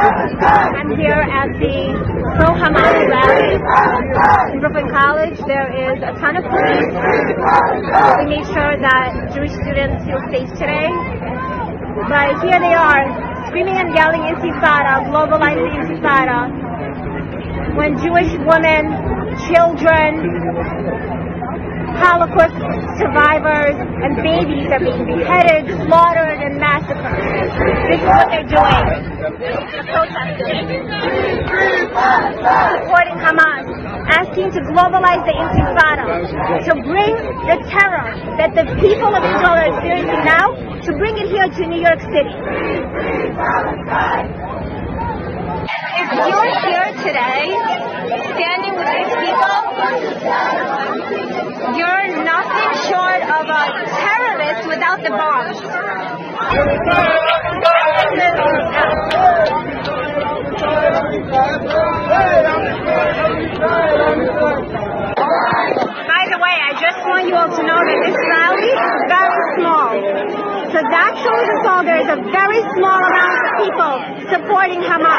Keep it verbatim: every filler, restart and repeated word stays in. I'm here at the pro-Hamas rally in Brooklyn College. There is a ton of police holding the nature that Jewish students will face today. But here they are, screaming and yelling Intifada, globalizing Intifada, when Jewish women, children, Holocaust survivors and babies are being beheaded, slaughtered, and massacred. This is what they're doing. Protesting, supporting Hamas, asking to globalize the Intifada, to bring the terror that the people of Israel are experiencing now, to bring it here to New York City. If you're here today, standing with these people, you're nothing short of a terrorist without the bombs. By the way, I just want you all to know that this rally is very small. So that shows us all there is a very small amount of people supporting Hamas.